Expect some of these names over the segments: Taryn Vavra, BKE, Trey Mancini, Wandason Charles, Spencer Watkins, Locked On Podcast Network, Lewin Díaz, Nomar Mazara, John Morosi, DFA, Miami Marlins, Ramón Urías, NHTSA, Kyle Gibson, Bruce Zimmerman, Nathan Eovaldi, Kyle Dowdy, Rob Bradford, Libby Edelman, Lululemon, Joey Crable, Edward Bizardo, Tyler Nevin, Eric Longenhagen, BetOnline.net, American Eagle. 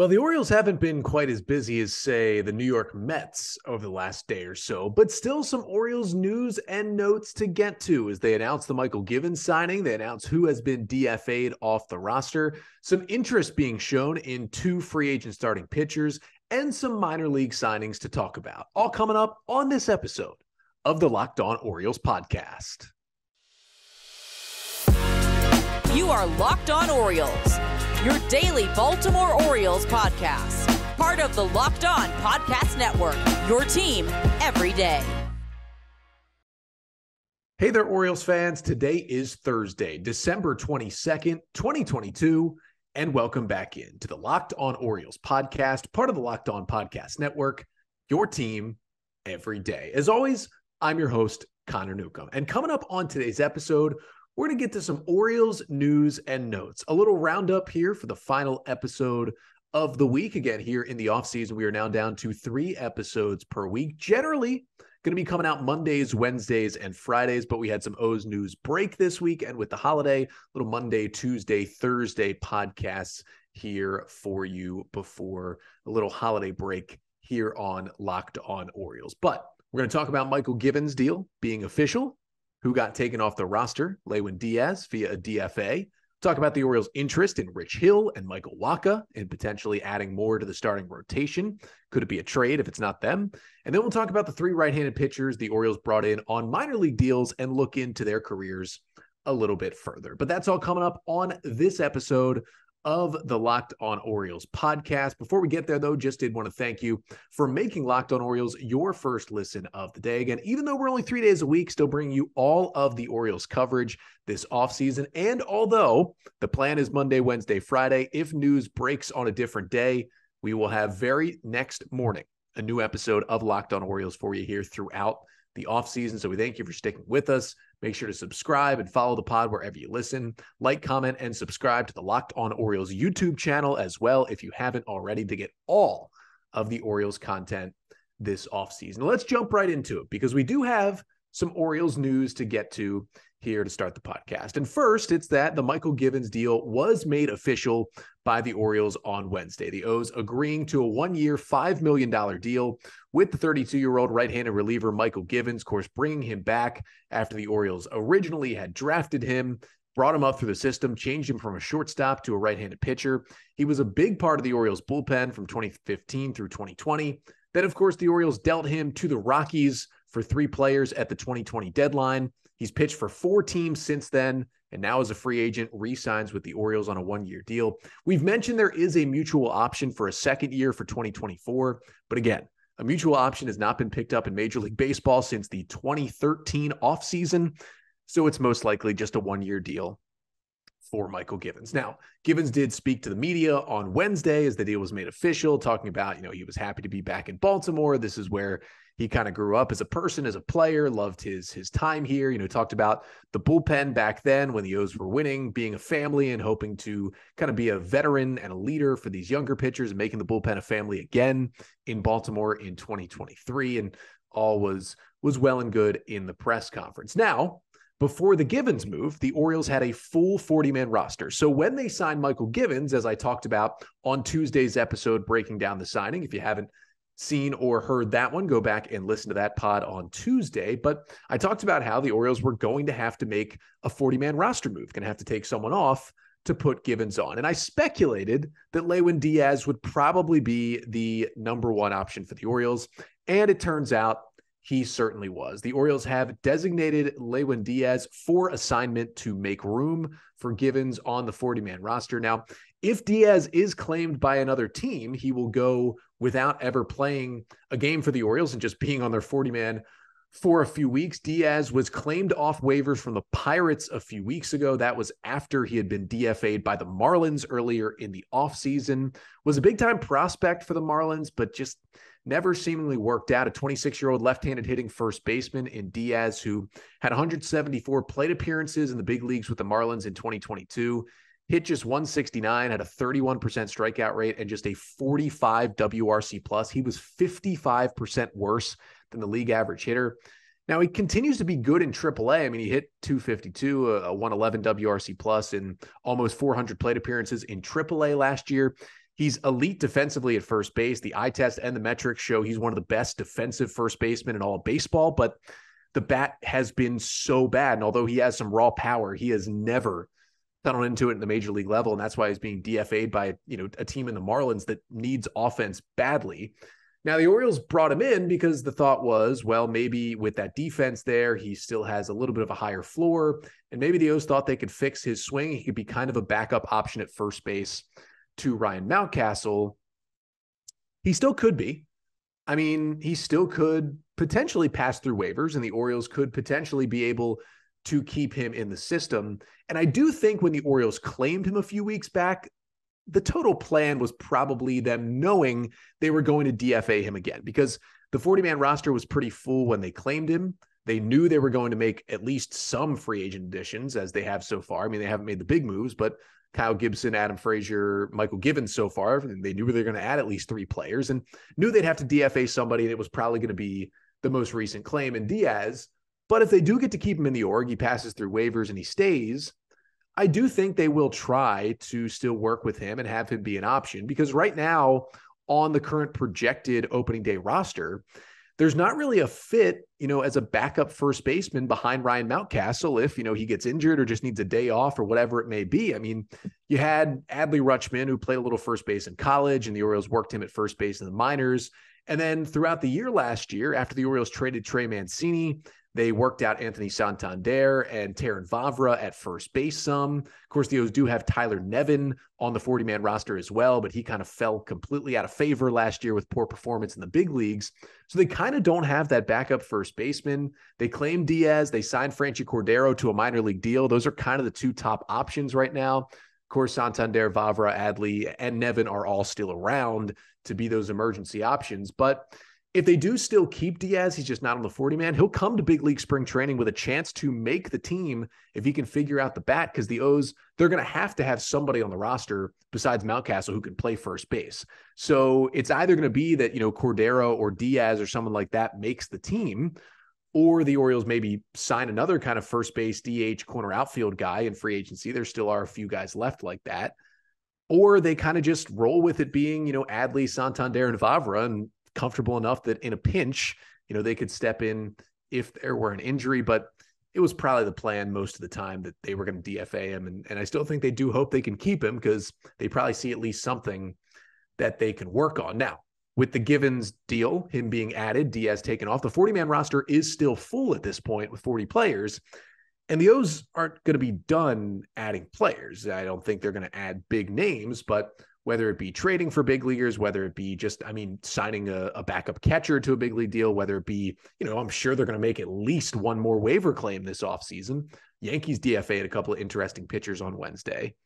Well, the Orioles haven't been quite as busy as, say, the New York Mets over the last day or so, but still some Orioles news and notes to get to as they announce the Mychal Givens signing. They announce who has been DFA'd off the roster, some interest being shown in two free agent starting pitchers, and some minor league signings to talk about. All coming up on this episode of the Locked On Orioles podcast. You are Locked On Orioles, your daily Baltimore Orioles podcast, part of the Locked On Podcast Network, your team every day. Hey there, Orioles fans. Today is Thursday, December 22nd, 2022, and welcome back in to the Locked On Orioles podcast, part of the Locked On Podcast Network, your team every day. As always, I'm your host, Connor Newcomb, and coming up on today's episode, we're going to get to some Orioles news and notes. A little roundup here for the final episode of the week. Again, here in the offseason, we are now down to 3 episodes per week. Generally, going to be coming out Mondays, Wednesdays, and Fridays, but we had some O's news break this week. And with the holiday, little Monday, Tuesday, Thursday podcasts here for you before a little holiday break here on Locked On Orioles. But we're going to talk about Mychal Givens' deal being official, who got taken off the roster, Lewin Díaz via a DFA. Talk about the Orioles' interest in Rich Hill and Michael Wacha and potentially adding more to the starting rotation. Could it be a trade if it's not them? And then we'll talk about the 3 right-handed pitchers the Orioles brought in on minor league deals and look into their careers a little bit further. But that's all coming up on this episode of the Locked On Orioles podcast. Before we get there, though, just did want to thank you for making Locked On Orioles your first listen of the day. Again, even though we're only 3 days a week, still bringing you all of the Orioles coverage this offseason. And although the plan is Monday, Wednesday, Friday, if news breaks on a different day, we will have very next morning a new episode of Locked On Orioles for you here throughout the offseason. So we thank you for sticking with us. Make sure to subscribe and follow the pod wherever you listen. Like, comment, and subscribe to the Locked On Orioles YouTube channel as well if you haven't already to get all of the Orioles content this offseason. Let's jump right into it because we do have some Orioles news to get to here to start the podcast. And first, it's that the Mychal Givens deal was made official by the Orioles on Wednesday. The O's agreeing to a 1-year, $5 million deal with the 32-year-old right-handed reliever Mychal Givens, of course, bringing him back after the Orioles originally had drafted him, brought him up through the system, changed him from a shortstop to a right-handed pitcher. He was a big part of the Orioles bullpen from 2015 through 2020. Then, of course, the Orioles dealt him to the Rockies for 3 players at the 2020 deadline. He's pitched for 4 teams since then, and now as a free agent, re-signs with the Orioles on a 1-year deal. We've mentioned there is a mutual option for a 2nd year for 2024, but again, a mutual option has not been picked up in Major League Baseball since the 2013 offseason, so it's most likely just a 1-year deal for Mychal Givens. Now, Givens did speak to the media on Wednesday as the deal was made official, talking about, you know, he was happy to be back in Baltimore. This is where he kind of grew up as a person, as a player, loved his time here, you know, talked about the bullpen back then when the O's were winning, being a family and hoping to kind of be a veteran and a leader for these younger pitchers and making the bullpen a family again in Baltimore in 2023. And all was well and good in the press conference. Now, before the Givens move, the Orioles had a full 40-man roster. So when they signed Mychal Givens, as I talked about on Tuesday's episode, breaking down the signing, if you haven't seen or heard that one, go back and listen to that pod on Tuesday. But I talked about how the Orioles were going to have to make a 40-man roster move, going to have to take someone off to put Givens on. And I speculated that Lewin Díaz would probably be the number 1 option for the Orioles. And it turns out he certainly was. The Orioles have designated Lewin Díaz for assignment to make room for Givens on the 40-man roster. Now, if Diaz is claimed by another team, he will go without ever playing a game for the Orioles and just being on their 40-man for a few weeks. Diaz was claimed off waivers from the Pirates a few weeks ago. That was after he had been DFA'd by the Marlins earlier in the offseason. Was a big-time prospect for the Marlins, but just never seemingly worked out. A 26-year-old left-handed hitting first baseman in Diaz, who had 174 plate appearances in the big leagues with the Marlins in 2022, hit just 169, had a 31% strikeout rate, and just a 45 WRC plus. He was 55% worse than the league average hitter. Now, he continues to be good in AAA. I mean, he hit 252, a 111 WRC plus in almost 400 plate appearances in AAA last year. He's elite defensively at first base. The eye test and the metrics show he's one of the best defensive first basemen in all of baseball, but the bat has been so bad. And although he has some raw power, he has never settled into it in the major league level. And that's why he's being DFA'd by, a team in the Marlins that needs offense badly. Now, the Orioles brought him in because the thought was, well, maybe with that defense there, he still has a little bit of a higher floor. And maybe the O's thought they could fix his swing. He could be kind of a backup option at first base to Ryan Mountcastle. He still could be. I mean, he still could potentially pass through waivers, and the Orioles could potentially be able to keep him in the system. And I do think when the Orioles claimed him a few weeks back, the total plan was probably them knowing they were going to DFA him again, because the 40-man roster was pretty full when they claimed him. They knew they were going to make at least some free agent additions, as they have so far. I mean, they haven't made the big moves, but Kyle Gibson, Adam Frazier, Michael Givens so far, they knew they were going to add at least three players and knew they'd have to DFA somebody, and it was probably going to be the most recent claim in Diaz. But if they do get to keep him in the org, he passes through waivers and he stays, I do think they will try to still work with him and have him be an option, because right now on the current projected opening day roster, there's not really a fit, as a backup first baseman behind Ryan Mountcastle if, he gets injured or just needs a day off or whatever it may be. I mean, you had Adley Rutschman, who played a little first base in college, and the Orioles worked him at first base in the minors. And then throughout the year last year, after the Orioles traded Trey Mancini, they worked out Anthony Santander and Taryn Vavra at first base some. Of course, the O's do have Tyler Nevin on the 40-man roster as well, but he kind of fell completely out of favor last year with poor performance in the big leagues. So they kind of don't have that backup first baseman. They claim Diaz. They signed Franchy Cordero to a minor league deal. Those are kind of the two top options right now. Of course, Santander, Vavra, Adley, and Nevin are all still around to be those emergency options. But if they do still keep Diaz, he's just not on the 40-man. He'll come to big league spring training with a chance to make the team if he can figure out the bat, because the O's, they're going to have somebody on the roster besides Mountcastle who can play first base. So it's either going to be that, Cordero or Diaz or someone like that makes the team, or the Orioles maybe sign another kind of first base DH corner outfield guy in free agency. There still are a few guys left like that. Or they kind of just roll with it being, Adley, Santander, and Vavra, and comfortable enough that in a pinch, they could step in if there were an injury, but it was probably the plan most of the time that they were going to DFA him. And I still think they do hope they can keep him, because they probably see at least something that they can work on. Now, with the Givens deal, him being added, Diaz taken off, the 40-man roster is still full at this point with 40 players. And the O's aren't going to be done adding players. I don't think they're going to add big names, but whether it be trading for big leaguers, whether it be just, signing a backup catcher to a big league deal, whether it be, I'm sure they're going to make at least one more waiver claim this offseason. Yankees DFA'd a couple of interesting pitchers on Wednesday.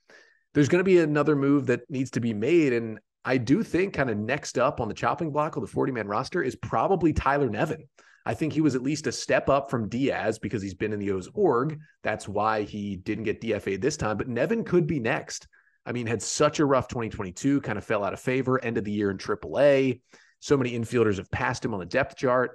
There's going to be another move that needs to be made. And I do think kind of next up on the chopping block of the 40-man roster is probably Tyler Nevin. I think he was at least a step up from Diaz because he's been in the O's org. That's why he didn't get DFA'd this time, but Nevin could be next. Had such a rough 2022, kind of fell out of favor, end of the year in AAA. So many infielders have passed him on the depth chart.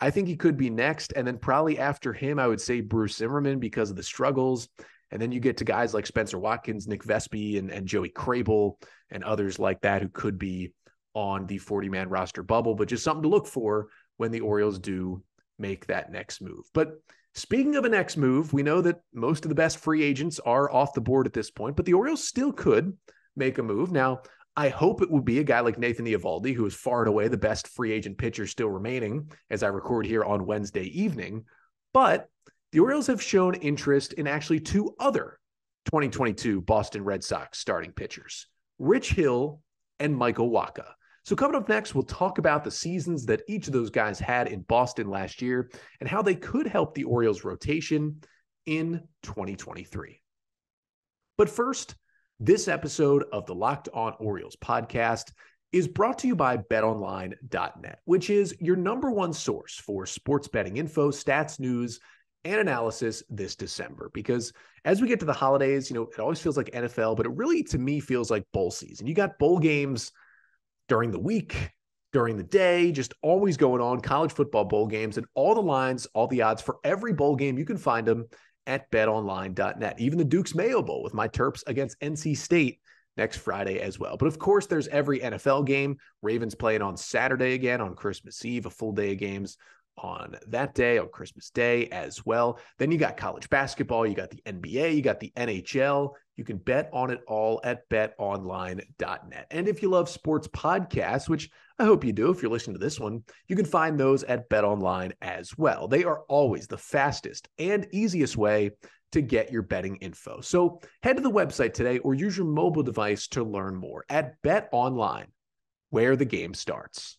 I think he could be next. And then probably after him, I would say Bruce Zimmerman because of the struggles. And then you get to guys like Spencer Watkins, Nick Vespi, and Joey Crable, and others like that who could be on the 40-man roster bubble, but just something to look for when the Orioles do make that next move. But speaking of a next move, we know that most of the best free agents are off the board at this point, but the Orioles still could make a move. Now, I hope it would be a guy like Nathan Eovaldi, who is far and away the best free agent pitcher still remaining as I record here on Wednesday evening. But the Orioles have shown interest in actually two other 2022 Boston Red Sox starting pitchers, Rich Hill and Michael Wacha. So coming up next, we'll talk about the seasons that each of those guys had in Boston last year and how they could help the Orioles rotation in 2023. But first, this episode of the Locked On Orioles podcast is brought to you by BetOnline.net, which is your number one source for sports betting info, stats, news, and analysis this December, because as we get to the holidays, it always feels like NFL, but it really, to me, feels like bowl season. You got bowl games during the week, during the day, just always going on, college football bowl games, and all the lines, all the odds for every bowl game, you can find them at betonline.net. Even the Duke's Mayo Bowl with my Terps against NC State next Friday as well. But of course, there's every NFL game. Ravens playing on Saturday again, on Christmas Eve, a full day of games on that day, on Christmas Day as well. Then you got college basketball, you got the NBA, you got the NHL. You can bet on it all at betonline.net. And if you love sports podcasts, which I hope you do if you're listening to this one, you can find those at BetOnline as well. They are always the fastest and easiest way to get your betting info. So head to the website today or use your mobile device to learn more at BetOnline, where the game starts.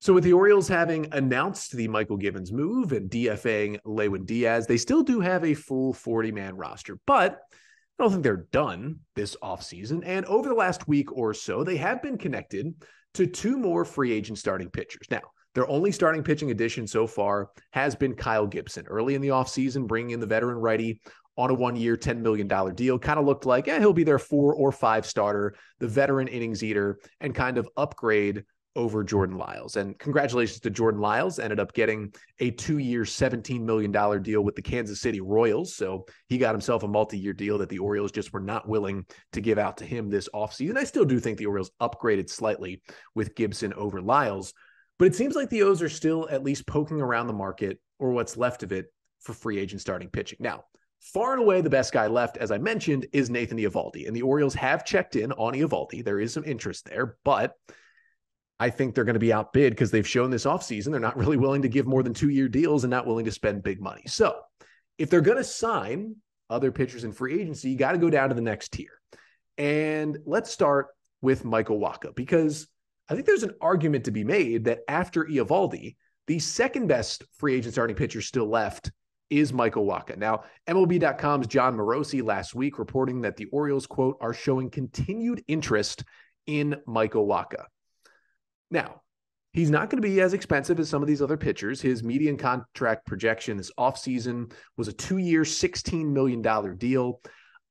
So with the Orioles having announced the Michael Givens move and DFAing Lewin Díaz, they still do have a full 40-man roster, but I don't think they're done this offseason. And over the last week or so, they have been connected to two more free agent starting pitchers. Now, their only starting pitching addition so far has been Kyle Gibson. Early in the offseason, bringing in the veteran righty on a one-year, $10 million deal, kind of looked like he'll be their 4 or 5 starter, the veteran innings eater, and kind of upgrade over Jordan Lyles. And congratulations to Jordan Lyles, ended up getting a 2-year, $17 million deal with the Kansas City Royals. So he got himself a multi-year deal that the Orioles just were not willing to give out to him this offseason. I still do think the Orioles upgraded slightly with Gibson over Lyles, but it seems like the O's are still at least poking around the market, or what's left of it, for free agent starting pitching. Now, far and away, the best guy left, as I mentioned, is Nathan Eovaldi, and the Orioles have checked in on Eovaldi. There is some interest there, but I think they're going to be outbid because they've shown this offseason they're not really willing to give more than 2-year deals and not willing to spend big money. So if they're going to sign other pitchers in free agency, you got to go down to the next tier. And let's start with Michael Wacha, because I think there's an argument to be made that after Eovaldi, the second best free agent starting pitcher still left is Michael Wacha. Now, MLB.com's John Morosi last week reporting that the Orioles, quote, are showing continued interest in Michael Wacha. Now, he's not going to be as expensive as some of these other pitchers. His median contract projection this offseason was a 2-year, $16 million deal.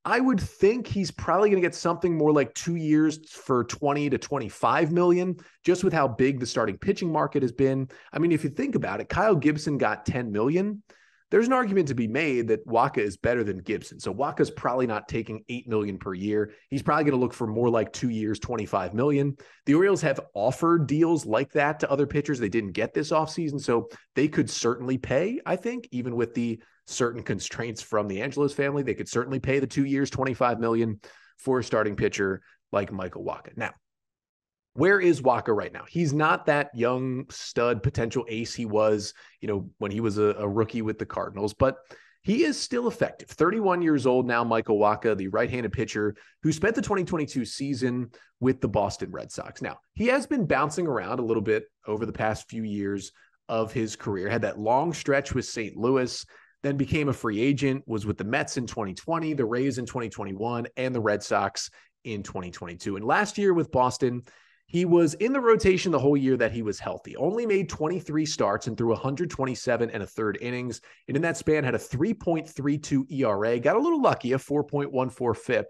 I would think he's probably going to get something more like 2 years for $20 to $25 million, just with how big the starting pitching market has been. I mean, if you think about it, Kyle Gibson got $10 million. There's an argument to be made that Wacha is better than Gibson. So Wacha's probably not taking $8 million per year. He's probably going to look for more like 2 years, $25 million. The Orioles have offered deals like that to other pitchers they didn't get this offseason, so they could certainly pay, I think, even with the certain constraints from the Angelos family, they could certainly pay the 2 years, $25 million for a starting pitcher like Michael Wacha. Now, where is Wacha right now? He's not that young stud potential ace he was, when he was a rookie with the Cardinals, but he is still effective. 31 years old now, Michael Wacha, the right-handed pitcher who spent the 2022 season with the Boston Red Sox. Now, he has been bouncing around a little bit over the past few years of his career, had that long stretch with St. Louis, then became a free agent, was with the Mets in 2020, the Rays in 2021, and the Red Sox in 2022. And last year with Boston, he was in the rotation the whole year that he was healthy, only made 23 starts and threw 127 1/3 innings. And in that span had a 3.32 ERA, got a little lucky, a 4.14 FIP,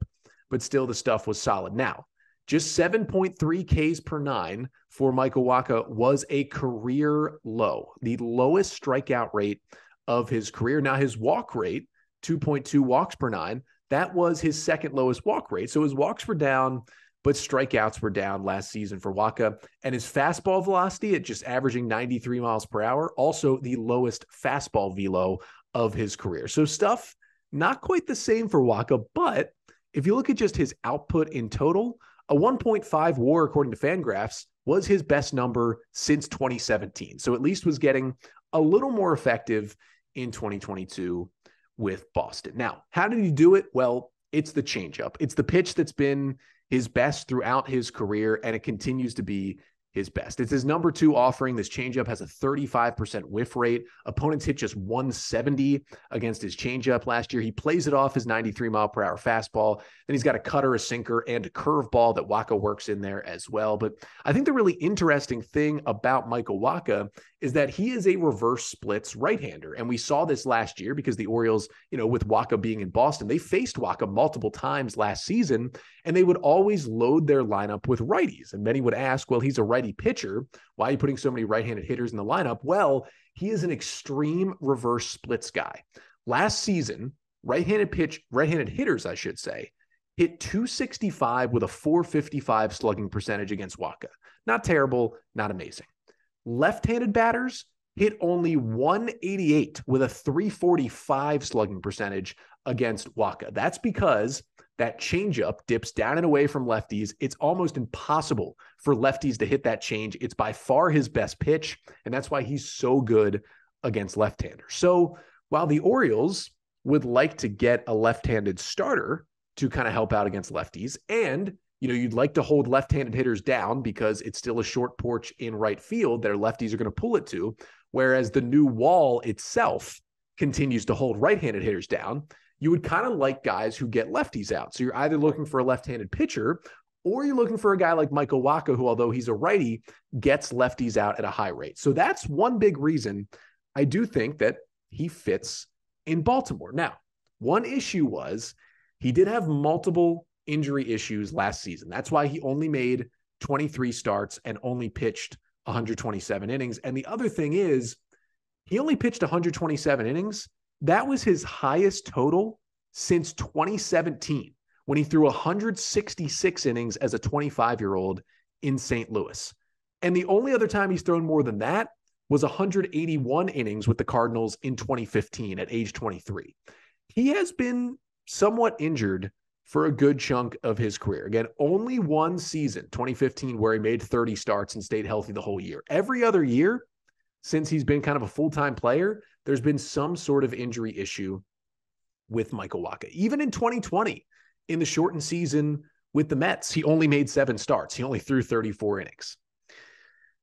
but still the stuff was solid. Now, just 7.3 Ks per nine for Michael Wacha was a career low, the lowest strikeout rate of his career. Now, his walk rate, 2.2 walks per nine, that was his second lowest walk rate. So his walks were down, but strikeouts were down last season for Wacha. And his fastball velocity at just averaging 93 miles per hour, also the lowest fastball velo of his career. So stuff not quite the same for Wacha, but if you look at just his output in total, a 1.5 WAR, according to Fangraphs, was his best number since 2017. So at least was getting a little more effective in 2022 with Boston. Now, how did he do it? Well, it's the changeup. It's the pitch that's been his best throughout his career, and it continues to be his best. It's his number 2 offering. This changeup has a 35% whiff rate. Opponents hit just 170 against his changeup last year. He plays it off his 93-mile-per-hour fastball. Then he's got a cutter, a sinker, and a curveball that Wacha works in there as well. But I think the really interesting thing about Michael Wacha is that he is a reverse splits right-hander. And we saw this last year because the Orioles, with Wacha being in Boston, they faced Wacha multiple times last season, and they would always load their lineup with righties. And many would ask, well, he's a righty pitcher. Why are you putting so many right-handed hitters in the lineup? Well, he is an extreme reverse splits guy. Last season, right-handed hitters, hit .265 with a .455 slugging percentage against Wacha. Not terrible, not amazing. Left-handed batters hit only .188 with a .345 slugging percentage against Wacha. That's because that changeup dips down and away from lefties. It's almost impossible for lefties to hit that change. It's by far his best pitch, and that's why he's so good against left-handers. So while the Orioles would like to get a left-handed starter to kind of help out against lefties, and you know, you'd like to hold left-handed hitters down because it's still a short porch in right field that lefties are going to pull it to, whereas the new wall itself continues to hold right-handed hitters down. You would kind of like guys who get lefties out. So you're either looking for a left-handed pitcher or you're looking for a guy like Michael Wacha, who, although he's a righty, gets lefties out at a high rate. So that's one big reason I do think that he fits in Baltimore. Now, one issue was he did have multiple injury issues last season. That's why he only made 23 starts and only pitched 127 innings. And the other thing is he only pitched 127 innings. That was his highest total since 2017, when he threw 166 innings as a 25-year-old in St. Louis. And the only other time he's thrown more than that was 181 innings with the Cardinals in 2015 at age 23. He has been somewhat injured for a good chunk of his career. Again, only one season, 2015, where he made 30 starts and stayed healthy the whole year. Every other year, since he's been kind of a full-time player, there's been some sort of injury issue with Michael Wacha. Even in 2020, in the shortened season with the Mets, he only made 7 starts. He only threw 34 innings.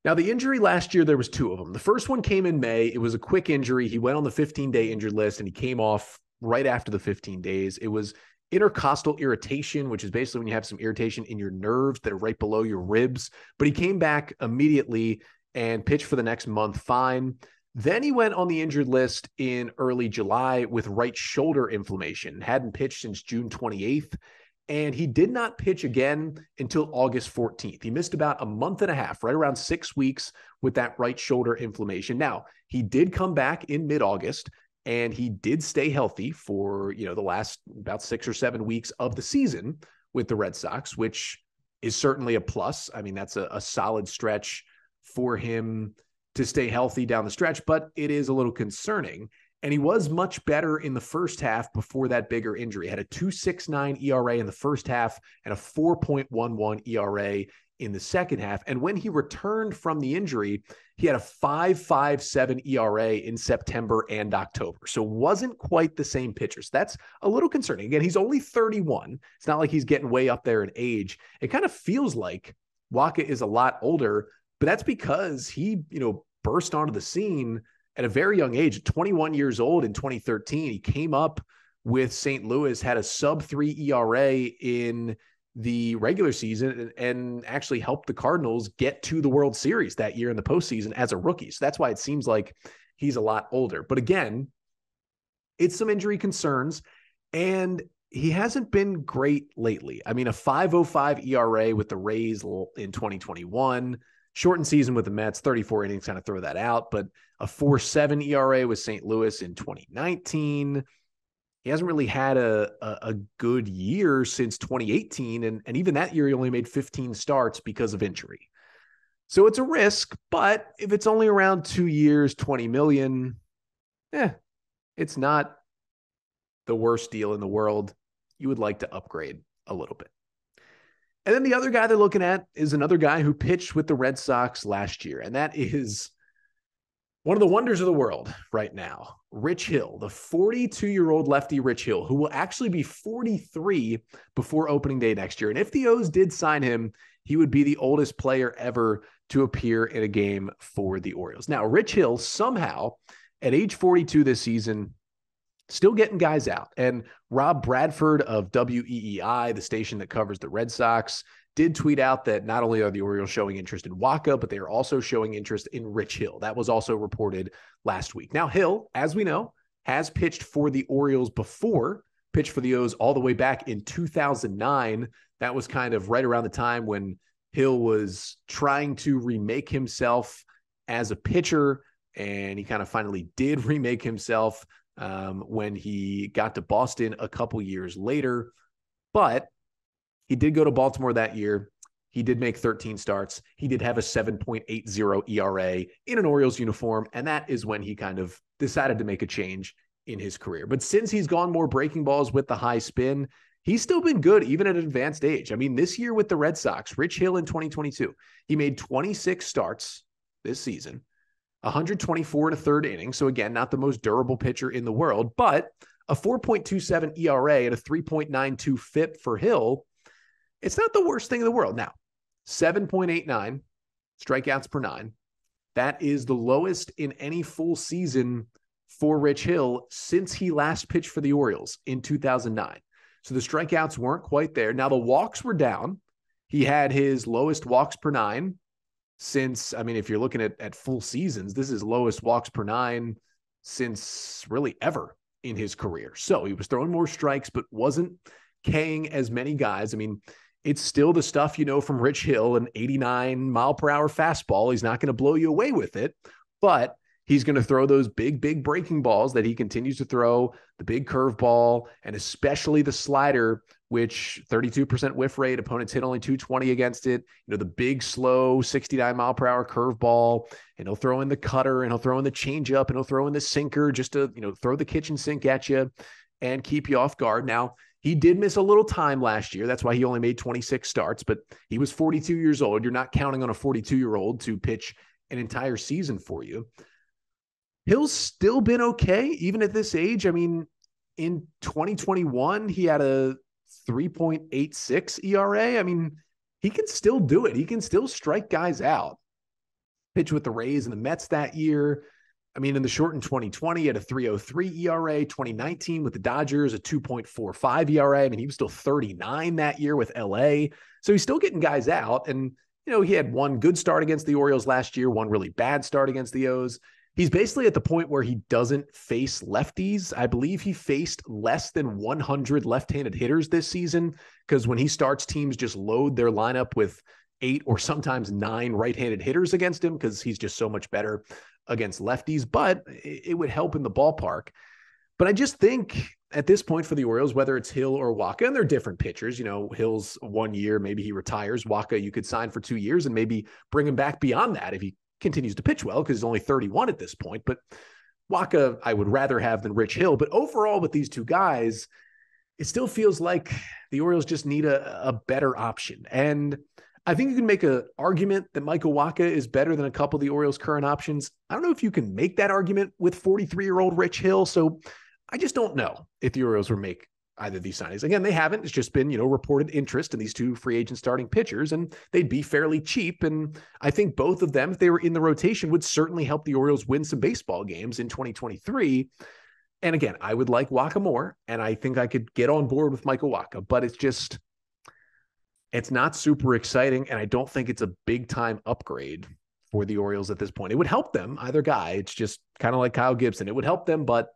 Now, the injury last year, there was 2 of them. The first one came in May. It was a quick injury. He went on the 15-day injured list, and he came off right after the 15 days. It was intercostal irritation, which is basically when you have some irritation in your nerves that are right below your ribs. But he came back immediately and pitched for the next month fine. Then he went on the injured list in early July with right shoulder inflammation, hadn't pitched since June 28th, and he did not pitch again until August 14th. He missed about a month and a half, right around 6 weeks with that right shoulder inflammation. Now, he did come back in mid-August, and he did stay healthy for, you know, the last about 6 or 7 weeks of the season with the Red Sox, which is certainly a plus. I mean, that's a solid stretch for him to stay healthy down the stretch, but it is a little concerning. And he was much better in the first half before that bigger injury. He had a 2.69 ERA in the first half and a 4.11 ERA in the second half. And when he returned from the injury, he had a 5.57 ERA in September and October. So wasn't quite the same pitcher. So that's a little concerning. Again, he's only 31. It's not like he's getting way up there in age. It kind of feels like Wacha is a lot older, but that's because he, you know, burst onto the scene at a very young age, 21 years old in 2013. He came up with St. Louis, had a sub-3 ERA in the regular season, and actually helped the Cardinals get to the World Series that year in the postseason as a rookie. So that's why it seems like he's a lot older. But again, it's some injury concerns, and he hasn't been great lately. I mean, a 5.05 ERA with the Rays in 2021. Shortened season with the Mets, 34 innings, kind of throw that out, but a 4.7 ERA with St. Louis in 2019. He hasn't really had a good year since 2018, and even that year he only made 15 starts because of injury. So it's a risk, but if it's only around 2 years, $20 million, it's not the worst deal in the world. You would like to upgrade a little bit. And then the other guy they're looking at is another guy who pitched with the Red Sox last year, and that is one of the wonders of the world right now, Rich Hill, the 42-year-old lefty Rich Hill, who will actually be 43 before opening day next year. And if the O's did sign him, he would be the oldest player ever to appear in a game for the Orioles. Now, Rich Hill somehow, at age 42 this season, still getting guys out. And Rob Bradford of WEEI, the station that covers the Red Sox, did tweet out that not only are the Orioles showing interest in Wacha, but they are also showing interest in Rich Hill. That was also reported last week. Now, Hill, as we know, has pitched for the Orioles before, pitched for the O's all the way back in 2009. That was kind of right around the time when Hill was trying to remake himself as a pitcher, and he kind of finally did remake himself when he got to Boston a couple years later. But He did go to Baltimore that year. He did make 13 starts. He did have a 7.80 ERA in an Orioles uniform, and that is when he kind of decided to make a change in his career. But since he's gone more breaking balls with the high spin, he's still been good even at an advanced age. I mean, this year with the Red Sox, Rich Hill in 2022, he made 26 starts this season, 124 and a third inning. So again, not the most durable pitcher in the world, but a 4.27 ERA and a 3.92 FIP for Hill. It's not the worst thing in the world. Now, 7.89 strikeouts per nine. That is the lowest in any full season for Rich Hill since he last pitched for the Orioles in 2009. So the strikeouts weren't quite there. Now, the walks were down. He had his lowest walks per nine since, I mean, if you're looking at full seasons, this is lowest walks per nine since really ever in his career. So he was throwing more strikes, but wasn't K-ing as many guys. I mean, it's still the stuff you know from Rich Hill, an 89 mile per hour fastball. He's not going to blow you away with it, but he's going to throw those big, big breaking balls that he continues to throw, the big curveball, and especially the slider, which 32% whiff rate, opponents hit only 220 against it. You know, the big, slow 69 mile per hour curveball, and he'll throw in the cutter, and he'll throw in the changeup, and he'll throw in the sinker just to, you know, throw the kitchen sink at you and keep you off guard. Now, he did miss a little time last year. That's why he only made 26 starts, but he was 42 years old. You're not counting on a 42-year-old to pitch an entire season for you. Hill's still been okay, even at this age. I mean, in 2021, he had a 3.86 ERA. I mean, he can still do it. He can still strike guys out. Pitch with the Rays and the Mets that year. I mean, in the shortened 2020, he had a 3.03 ERA, 2019 with the Dodgers, a 2.45 ERA. I mean, he was still 39 that year with LA. So he's still getting guys out. And, you know, he had one good start against the Orioles last year, one really bad start against the O's. He's basically at the point where he doesn't face lefties. I believe he faced less than 100 left-handed hitters this season, because when he starts, teams just load their lineup with 8 or sometimes 9 right-handed hitters against him because he's just so much better against lefties, but it would help in the ballpark. But I just think at this point for the Orioles, whether it's Hill or Wacha, and they're different pitchers, you know, Hill's 1 year, maybe he retires. Wacha, you could sign for 2 years and maybe bring him back beyond that if he continues to pitch well, because he's only 31 at this point. But Wacha, I would rather have than Rich Hill. But overall, with these two guys, it still feels like the Orioles just need a better option. And I think you can make an argument that Michael Wacha is better than a couple of the Orioles' current options. I don't know if you can make that argument with 43-year-old Rich Hill. So I just don't know if the Orioles will make either of these signings. Again, they haven't. It's just been, you know, reported interest in these two free agent starting pitchers, and they'd be fairly cheap. And I think both of them, if they were in the rotation, would certainly help the Orioles win some baseball games in 2023. And again, I would like Wacha more, and I think I could get on board with Michael Wacha, but it's just... it's not super exciting, and I don't think it's a big-time upgrade for the Orioles at this point. It would help them, either guy. It's just kind of like Kyle Gibson. It would help them, but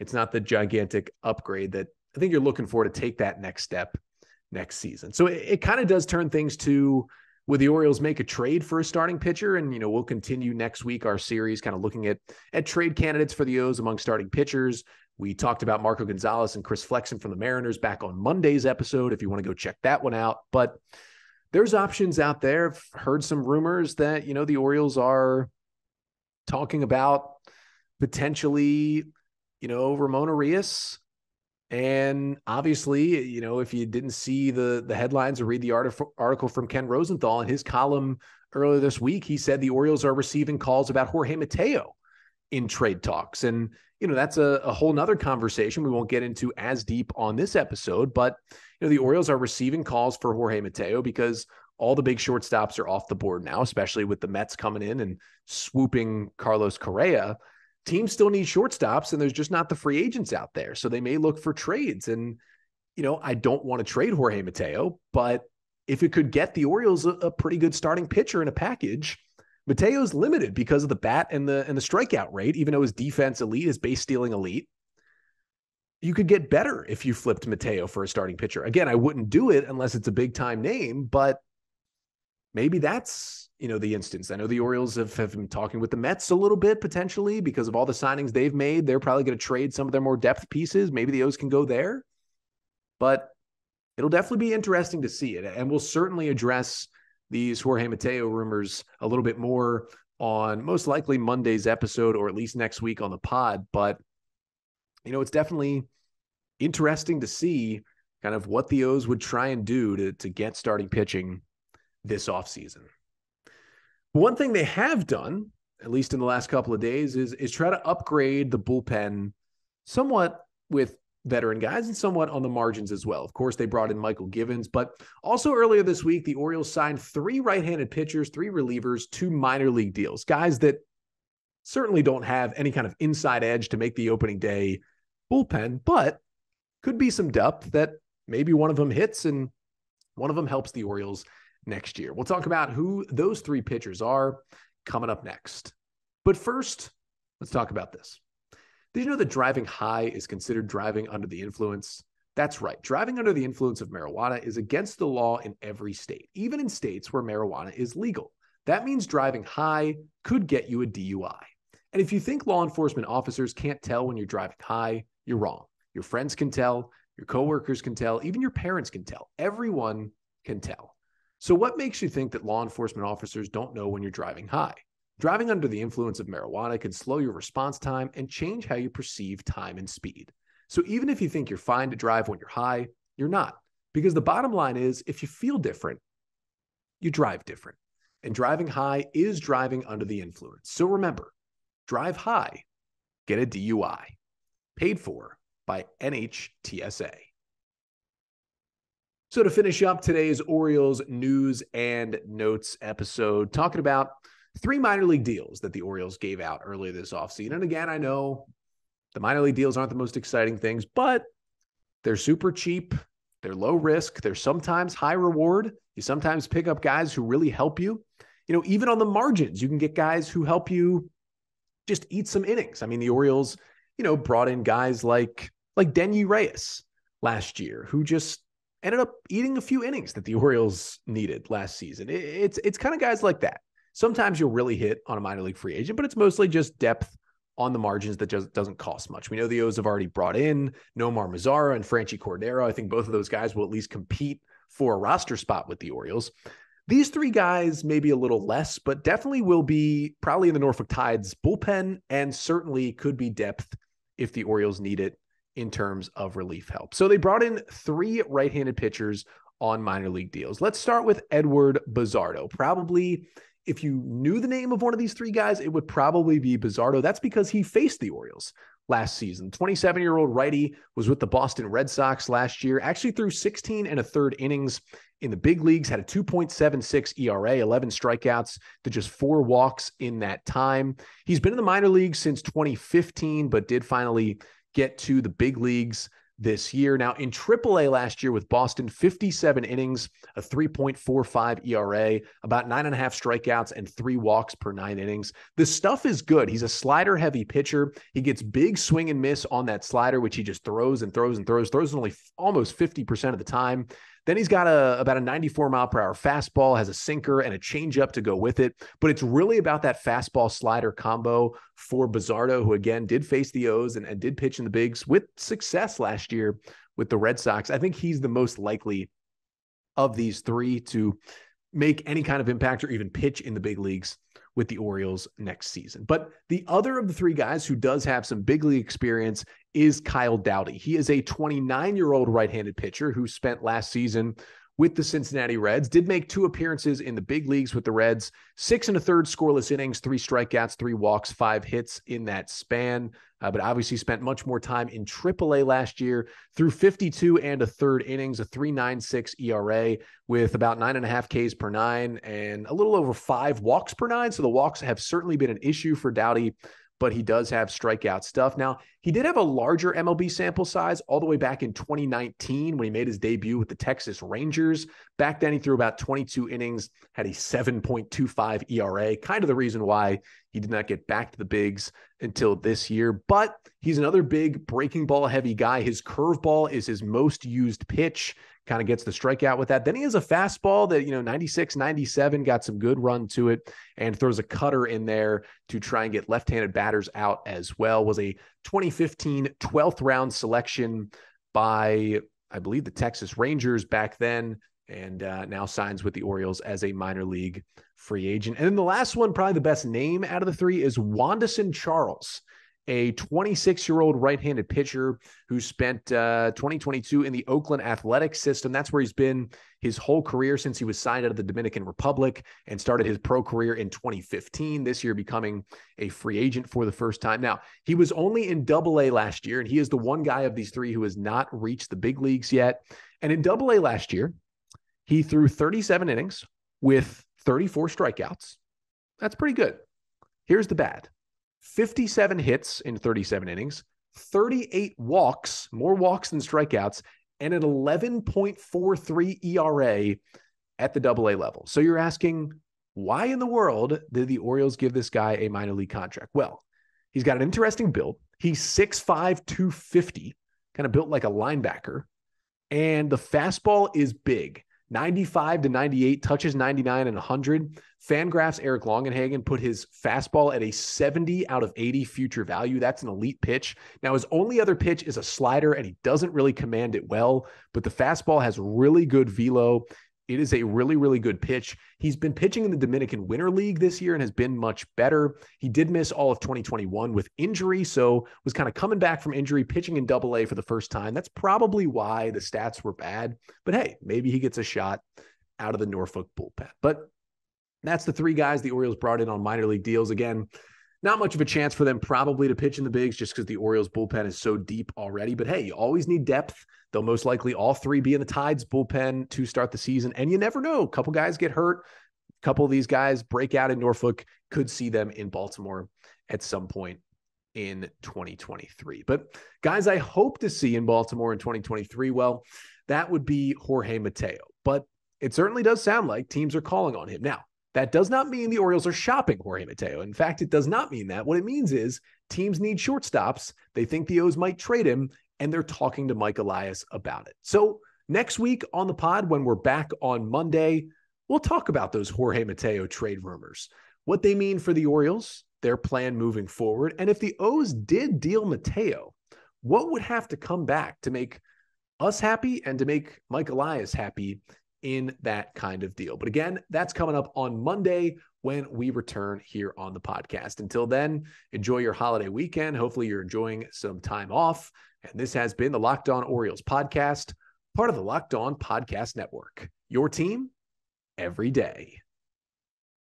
it's not the gigantic upgrade that I think you're looking for to take that next step next season. So it kind of does turn things to, will the Orioles make a trade for a starting pitcher? And, you know, we'll continue next week our series kind of looking at trade candidates for the O's among starting pitchers. We talked about Marco Gonzales and Chris Flexen from the Mariners back on Monday's episode, if you want to go check that one out. But there's options out there. I've heard some rumors that, you know, the Orioles are talking about potentially, you know, Ramón Urías. And obviously, you know, if you didn't see the headlines or read the article from Ken Rosenthal in his column earlier this week, he said the Orioles are receiving calls about Jorge Mateo in trade talks. And, you know, that's a whole nother conversation we won't get into as deep on this episode, but, you know, the Orioles are receiving calls for Jorge Mateo because all the big shortstops are off the board now, especially with the Mets coming in and swooping Carlos Correa. Teams still need shortstops, and there's just not the free agents out there. So they may look for trades. And, you know, I don't want to trade Jorge Mateo, but if it could get the Orioles a pretty good starting pitcher in a package, Mateo's limited because of the bat and the strikeout rate, even though his defense elite, his base stealing elite. You could get better if you flipped Mateo for a starting pitcher. Again, I wouldn't do it unless it's a big time name, but maybe that's, you know, the instance. I know the Orioles have been talking with the Mets a little bit potentially because of all the signings they've made. They're probably going to trade some of their more depth pieces. Maybe the O's can go there, but it'll definitely be interesting to see it. And we'll certainly address these Jorge Mateo rumors a little bit more on most likely Monday's episode, or at least next week on the pod. But, you know, it's definitely interesting to see kind of what the O's would try and do to get starting pitching this offseason. One thing they have done, at least in the last couple of days, is try to upgrade the bullpen somewhat with veteran guys and somewhat on the margins as well. Of course, they brought in Michael Givens, but also earlier this week, the Orioles signed 3 right-handed pitchers, 3 relievers, 2 minor league deals, guys that certainly don't have any kind of inside edge to make the opening day bullpen, but could be some depth that maybe one of them hits and one of them helps the Orioles next year. We'll talk about who those 3 pitchers are coming up next. But first, let's talk about this. Did you know that driving high is considered driving under the influence? That's right. Driving under the influence of marijuana is against the law in every state, even in states where marijuana is legal. That means driving high could get you a DUI. And if you think law enforcement officers can't tell when you're driving high, you're wrong. Your friends can tell, your coworkers can tell, even your parents can tell. Everyone can tell. So what makes you think that law enforcement officers don't know when you're driving high? Driving under the influence of marijuana can slow your response time and change how you perceive time and speed. So even if you think you're fine to drive when you're high, you're not. Because the bottom line is, if you feel different, you drive different. And driving high is driving under the influence. So remember, drive high, get a DUI. Paid for by NHTSA. So to finish up today's Orioles news and notes episode, talking about 3 minor league deals that the Orioles gave out earlier this offseason. And again, I know the minor league deals aren't the most exciting things, but they're super cheap. They're low risk. They're sometimes high reward. You sometimes pick up guys who really help you. You know, even on the margins, you can get guys who help you just eat some innings. I mean, the Orioles, you know, brought in guys like Denny Reyes last year, who just ended up eating a few innings that the Orioles needed last season. It's kind of guys like that. Sometimes you'll really hit on a minor league free agent, but it's mostly just depth on the margins that just doesn't cost much. We know the O's have already brought in Nomar Mazara and Franchy Cordero. I think both of those guys will at least compete for a roster spot with the Orioles. These 3 guys may be a little less, but definitely will be probably in the Norfolk Tide's bullpen and certainly could be depth if the Orioles need it in terms of relief help. So they brought in 3 right-handed pitchers on minor league deals. Let's start with Edward Bizardo. Probably, if you knew the name of one of these 3 guys, it would probably be Bizardo. That's because he faced the Orioles last season. 27-year-old righty was with the Boston Red Sox last year, actually threw 16 1/3 innings in the big leagues, had a 2.76 ERA, 11 strikeouts to just 4 walks in that time. He's been in the minor leagues since 2015, but did finally get to the big leagues this year. Now, in AAA last year with Boston, 57 innings, a 3.45 ERA, about 9.5 strikeouts, and 3 walks per 9 innings. The stuff is good. He's a slider-heavy pitcher. He gets big swing and miss on that slider, which he just throws only almost 50% of the time. Then he's got about a 94-mile-per-hour fastball, has a sinker and a changeup to go with it. But it's really about that fastball-slider combo for Bizardo, who, again, did face the O's and did pitch in the bigs with success last year with the Red Sox. I think he's the most likely of these 3 to make any kind of impact or even pitch in the big leagues with the Orioles next season. But the other of the 3 guys who does have some big league experience is Kyle Dowdy. He is a 29-year-old right-handed pitcher who spent last season with the Cincinnati Reds, did make 2 appearances in the big leagues with the Reds, 6 1/3 scoreless innings, 3 strikeouts, 3 walks, 5 hits in that span, but obviously spent much more time in AAA last year, through 52 1/3 innings, a 3.96 ERA with about 9.5 Ks per 9 and a little over 5 walks per 9. So the walks have certainly been an issue for Dowdy, but he does have strikeout stuff. Now, he did have a larger MLB sample size all the way back in 2019 when he made his debut with the Texas Rangers. Back then, he threw about 22 innings, had a 7.25 ERA, kind of the reason why he did not get back to the bigs until this year. But he's another big breaking ball heavy guy. His curveball is his most used pitch, kind of gets the strikeout with that. Then he has a fastball that, you know, 96, 97, got some good run to it, and throws a cutter in there to try and get left-handed batters out as well. Was a 2015 12th round selection by I believe, the Texas Rangers back then, and now signs with the Orioles as a minor league free agent. And then the last one, probably the best name out of the three, is Wandason Charles, a 26-year-old right-handed pitcher who spent 2022 in the Oakland Athletic system. That's where he's been his whole career since he was signed out of the Dominican Republic and started his pro career in 2015, this year becoming a free agent for the first time. Now, he was only in AA last year, and he is the one guy of these three who has not reached the big leagues yet. And in AA last year, he threw 37 innings with 34 strikeouts. That's pretty good. Here's the bad. 57 hits in 37 innings, 38 walks, more walks than strikeouts, and an 11.43 ERA at the AA level. So you're asking, why in the world did the Orioles give this guy a minor league contract? Well, he's got an interesting build. He's 6'5", 250, kind of built like a linebacker. And the fastball is big, 95 to 98, touches 99 and 100. Fangraph's Eric Longenhagen put his fastball at a 70 out of 80 future value. That's an elite pitch. Now, his only other pitch is a slider, and he doesn't really command it well, but the fastball has really good velo. It is a really, really good pitch. He's been pitching in the Dominican Winter League this year and has been much better. He did miss all of 2021 with injury, so was kind of coming back from injury, pitching in AA for the first time. That's probably why the stats were bad, but hey, maybe he gets a shot out of the Norfolk bullpen. But that's the three guys the Orioles brought in on minor league deals. Again, not much of a chance for them probably to pitch in the bigs just because the Orioles bullpen is so deep already. But hey, you always need depth. They'll most likely all three be in the Tide's bullpen to start the season. And you never know. A couple guys get hurt. A couple of these guys break out in Norfolk. Could see them in Baltimore at some point in 2023. But guys I hope to see in Baltimore in 2023, well, that would be Jorge Mateo. But it certainly does sound like teams are calling on him now. That does not mean the Orioles are shopping Jorge Mateo. In fact, it does not mean that. What it means is teams need shortstops. They think the O's might trade him, and they're talking to Mike Elias about it. So next week on the pod, when we're back on Monday, we'll talk about those Jorge Mateo trade rumors, what they mean for the Orioles, their plan moving forward, and if the O's did deal Mateo, what would have to come back to make us happy and to make Mike Elias happy in that kind of deal. But again, that's coming up on Monday when we return here on the podcast. Until then, enjoy your holiday weekend. Hopefully you're enjoying some time off. And this has been the Locked On Orioles podcast, part of the Locked On Podcast Network. Your team every day.